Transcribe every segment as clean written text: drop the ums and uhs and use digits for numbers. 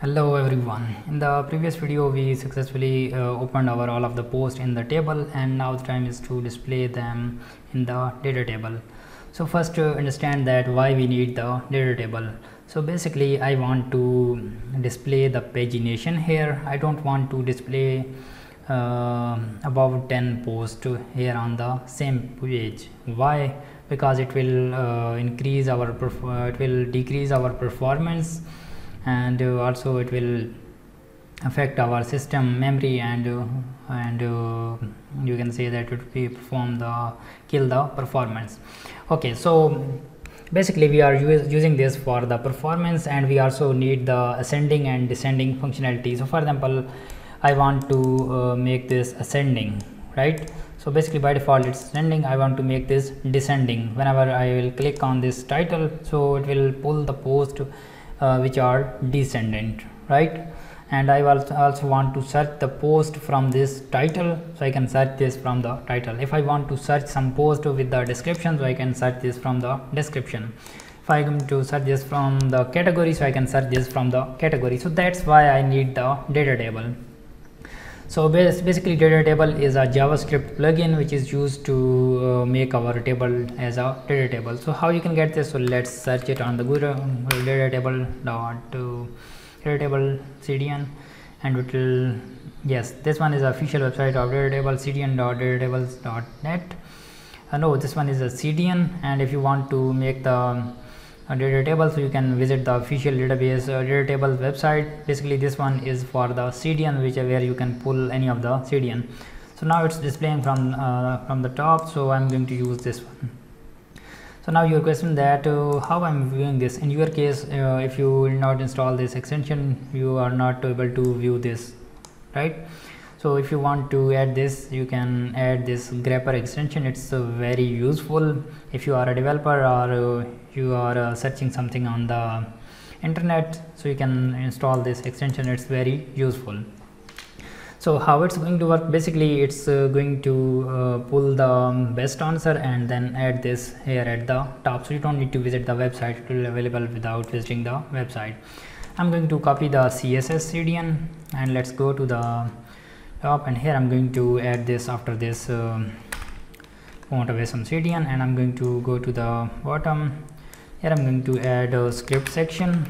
Hello everyone. In the previous video we successfully opened our all of the posts in the table, and now the time is to display them in the data table. So first understand that why we need the data table. So basically I want to display the pagination here. I don't want to display about 10 posts here on the same page. Why? Because it will decrease our performance, and also it will affect our system memory, and you can say that it will kill the performance. Okay, so basically we are using this for the performance, and we also need the ascending and descending functionality. So for example, I want to make this ascending, right? So basically by default it's ascending. I want to make this descending. Whenever I will click on this title, so it will pull the post which are descendant, right? And I also want to search the post from this title, so I can search this from the title. If I want to search some post with the description, so I can search this from the description. If I am to search this from the category, so I can search this from the category. So that's why I need the data table. So basically data table is a JavaScript plugin which is used to make our table as a data table. So how you can get this? So let's search it on the Google data table CDN, and it will, yes, this one is the official website of data table, cdn.datatables.net. No, this one is a CDN, and if you want to make the data table, so you can visit the official database data table website. Basically this one is for the CDN, which where you can pull any of the CDN. So now it's displaying from the top, so I'm going to use this one. So now your question that how I'm viewing this. In your case, if you will not install this extension, you are not able to view this, right? So if you want to add this, you can add this grepper extension. It's very useful if you are a developer or you are searching something on the internet. So you can install this extension. It's very useful. So how it's going to work? Basically it's going to pull the best answer and then add this here at the top. So you don't need to visit the website. It will be available without visiting the website. I'm going to copy the CSS CDN, and let's go to the top, and here I'm going to add this after this font away some CDN, and I'm going to go to the bottom. Here I'm going to add a script section.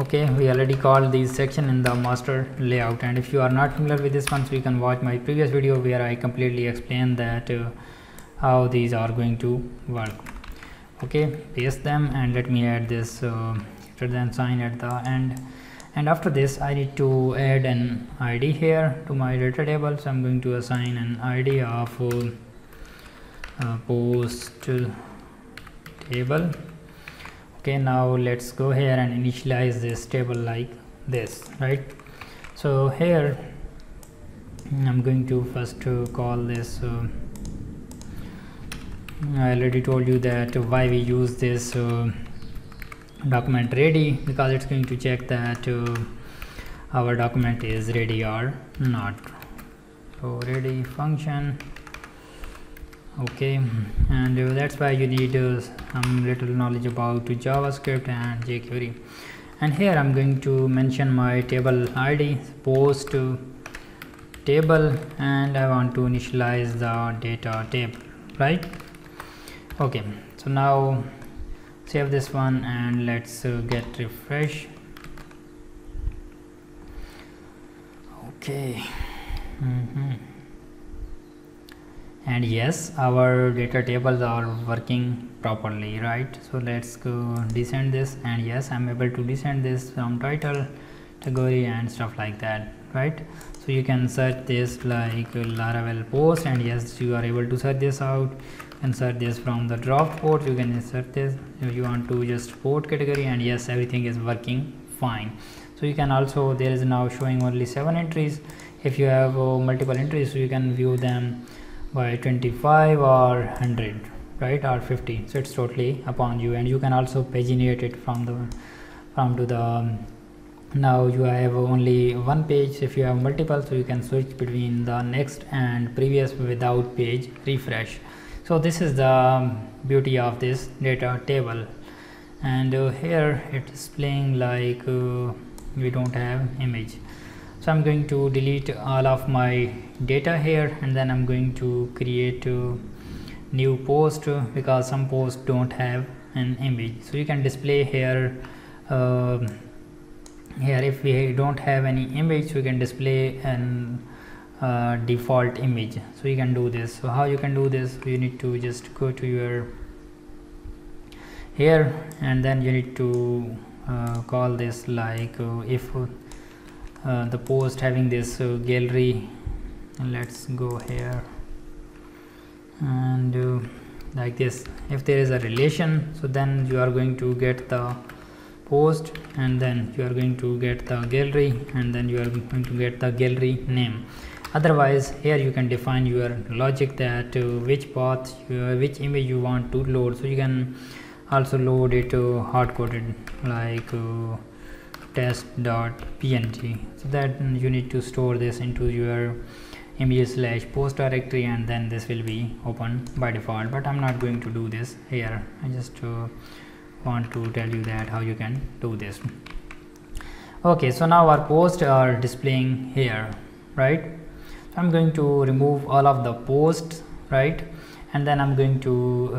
Okay, we already called this section in the master layout, and if you are not familiar with this one, so you can watch my previous video where I completely explained that how these are going to work. Okay, paste them, and let me add this sign at the end. And after this I need to add an ID here to my data table. So I'm going to assign an ID of post table. Okay, now let's go here and initialize this table like this, right? So here I'm going to first call this I already told you that why we use this document ready, because it's going to check that our document is ready or not. So ready function. Okay, and that's why you need some little knowledge about JavaScript and jQuery. And here I'm going to mention my table ID post table, and I want to initialize the data table, right? Okay, so now save this one, and let's get refresh. Okay, and yes, our data tables are working properly, right? So let's go descend this, and yes, I'm able to descend this from title, category, and stuff like that, right? So you can search this like Laravel post, and yes, you are able to search this out. Insert this from the drop port. You can insert this if you want to just port category, and yes, everything is working fine. So you can also, there is now showing only 7 entries. If you have multiple entries, so you can view them by 25 or 100, right, or 50. So it's totally upon you, and you can also paginate it now you have only one page. If you have multiple, so you can switch between the next and previous without page refresh. So this is the beauty of this data table. and here it is playing like we don't have image. So I'm going to delete all of my data here, and then I'm going to create a new post because some posts don't have an image. So you can display here if we don't have any image, we can display an default image. So you can do this. So how you can do this, you need to just go to your here, and then you need to call this like if the post having this gallery, and let's go here and like this. If there is a relation, so then you are going to get the post, and then you are going to get the gallery, and then you are going to get the gallery name. Otherwise here you can define your logic that which path, which image you want to load. So you can also load it hard-coded like test.png, so that you need to store this into your image/post directory, and then this will be open by default. But I'm not going to do this here. I just want to tell you that how you can do this. Okay, so now our posts are displaying here, right? So I'm going to remove all of the posts, right? And then I'm going to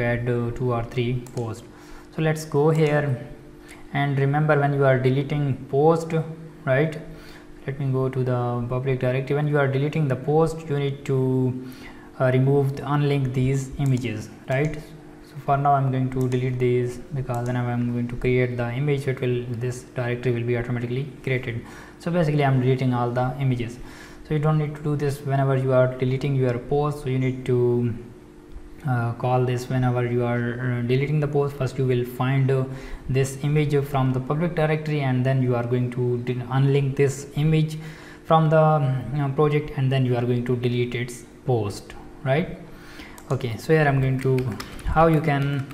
add 2 or 3 posts. So let's go here, and remember when you are deleting post, right? Let me go to the public directory. When you are deleting the post, you need to unlink these images, right? So for now I'm going to delete these, because then I'm going to create the image. It will, this directory will be automatically created. So basically I'm deleting all the images. So you don't need to do this whenever you are deleting your post. So you need to call this whenever you are deleting the post. First you will find this image from the public directory, and then you are going to unlink this image from the project, and then you are going to delete its post, right? Okay, so here I'm going to how you can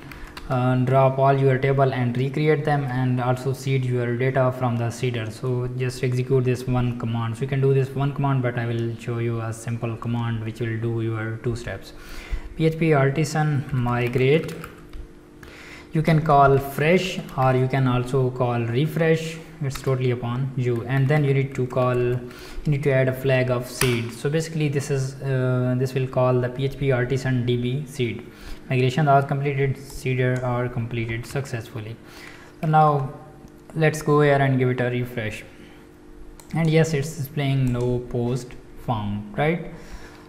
drop all your table and recreate them, and also seed your data from the seeder. So just execute this one command. So you can do this one command, but I will show you a simple command which will do your 2 steps. PHP Artisan migrate, you can call fresh, or you can also call refresh. It's totally upon you. And then you need to add a flag of seed. So basically this is this will call the PHP Artisan DB seed. Migration are completed, seeder are completed successfully. So now let's go here and give it a refresh, and yes, it's displaying no post found, right?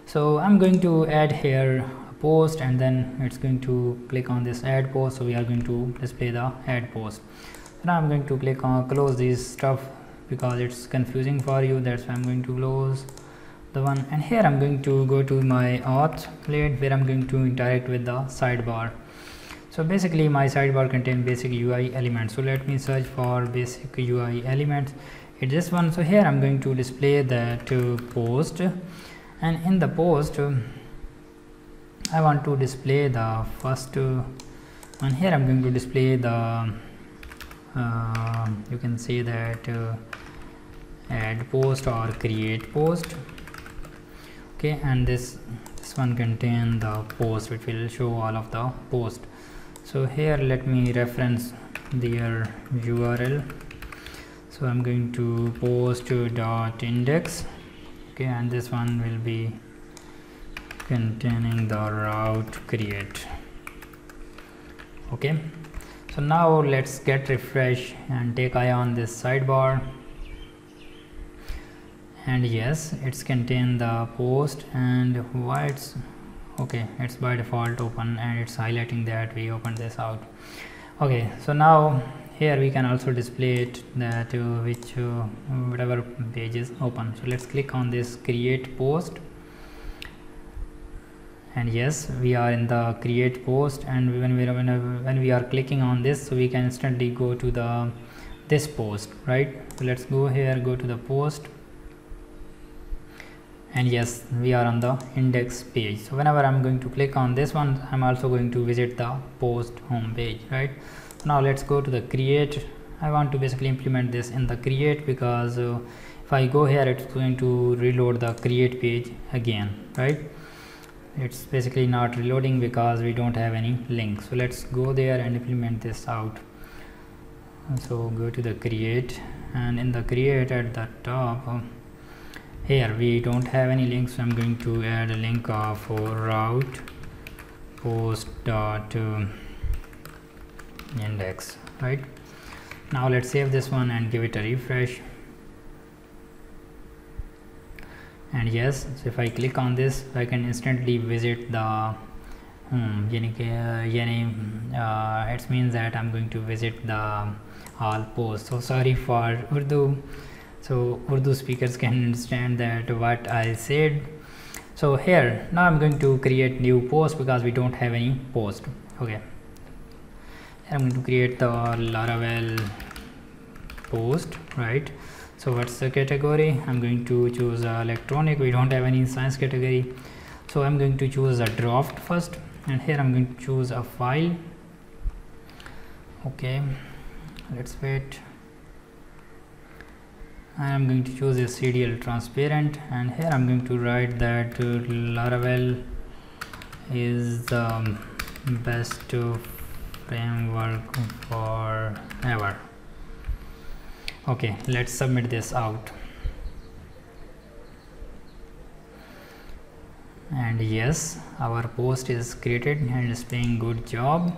So I'm going to add here a post, and then it's going to click on this add post. So we are going to display the add post. So now I'm going to click on close this stuff because it's confusing for you. That's why I'm going to close the one, and here I'm going to go to my auth plate where I'm going to interact with the sidebar. So basically my sidebar contains basic UI elements. So let me search for basic UI elements. It's this one. So here I'm going to display that post, and in the post I want to display the first one. Here I'm going to display the you can say that add post or create post. Okay, and this one contain the post, which will show all of the post. So here let me reference their URL. So I'm going to post.index. Okay, and this one will be containing the route create. Okay, so now let's get refresh and take eye on this sidebar. And yes, it's contain the post. And why it's okay, it's by default open, and it's highlighting that we opened this out. Okay, so now here we can also display it that whatever page is open. So let's click on this create post, and yes, we are in the create post. And when we are clicking on this, so we can instantly go to the this post, right? So let's go here, go to the post. And yes, we are on the index page. So whenever I'm going to click on this one, I'm also going to visit the post home page, right? Now let's go to the create. I want to basically implement this in the create, because if I go here, it's going to reload the create page again, right? it's basically not reloading because we don't have any link. So let's go there and implement this out. So go to the create, and in the create at the top here we don't have any links, so I'm going to add a link for route post dot index. Right, now let's save this one and give it a refresh. And yes, so if I click on this, I can instantly visit the it means that I'm going to visit the all posts. So sorry for Urdu, so Urdu speakers can understand that what I said. So here now I'm going to create new post because we don't have any post. Okay, I'm going to create the Laravel post, right? So what's the category? I'm going to choose electronic. We don't have any science category, so I'm going to choose a draft first, and here I'm going to choose a file. Okay, let's wait. I'm going to choose a CDL transparent, and here I'm going to write that Laravel is the best framework forever. Okay, let's submit this out. And yes, our post is created and is doing good job.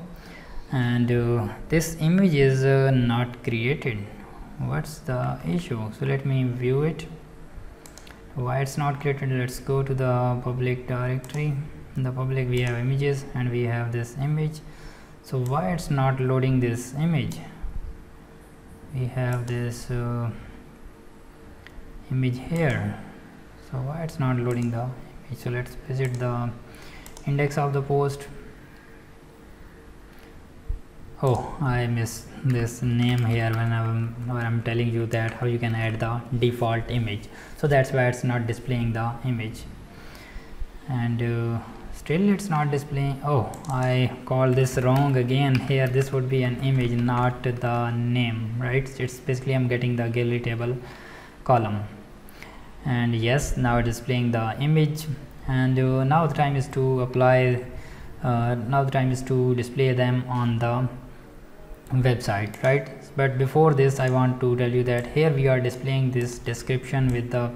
And this image is not created. What's the issue? So let me view it. Why it's not created? Let's go to the public directory. In the public we have images, and we have this image. So why it's not loading this image? We have this image here. So why it's not loading the image? So let's visit the index of the post. Oh, I missed this name here when I'm telling you that how you can add the default image. So that's why it's not displaying the image. And still it's not displaying. Oh, I called this wrong again. Here this would be an image, not the name, right? It's basically I'm getting the gallery table column. And yes, now it is displaying the image. And now the time is to apply now the time is to display them on the website, right? But before this I want to tell you that here we are displaying this description with the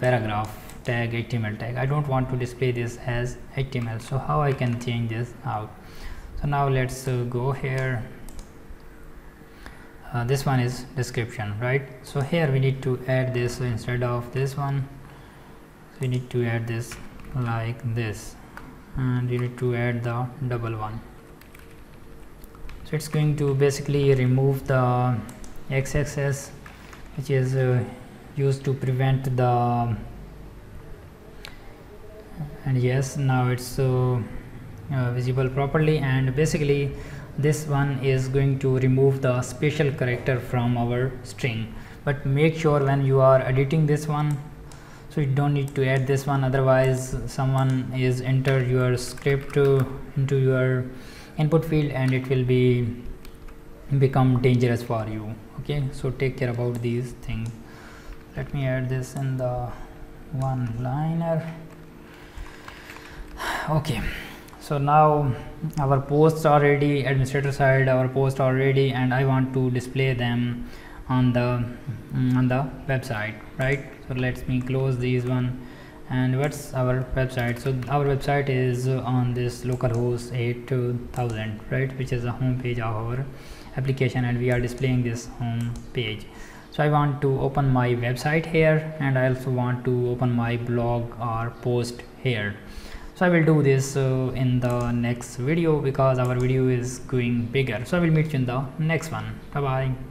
paragraph tag, HTML tag. I don't want to display this as HTML, so how I can change this out? So now let's go here. This one is description, right? So here we need to add this. So instead of this one, we need to add this like this, and you need to add the double one. So it's going to basically remove the XSS, which is used to prevent the. And yes, now it's visible properly. And basically this one is going to remove the special character from our string, but make sure when you are editing this one, so you don't need to add this one, otherwise someone is entered your script into your input field and it will become dangerous for you. Okay, so take care about these things. Let me add this in the one liner. Okay, so now our posts are ready, administrator side our posts are ready, and I want to display them on the website, right? So let me close these one. And what's our website? So our website is on this localhost 8000, right, which is the home page of our application, and we are displaying this home page. So I want to open my website here, and I also want to open my blog or post here. So I will do this in the next video because our video is going bigger. So I will meet you in the next one. Bye bye.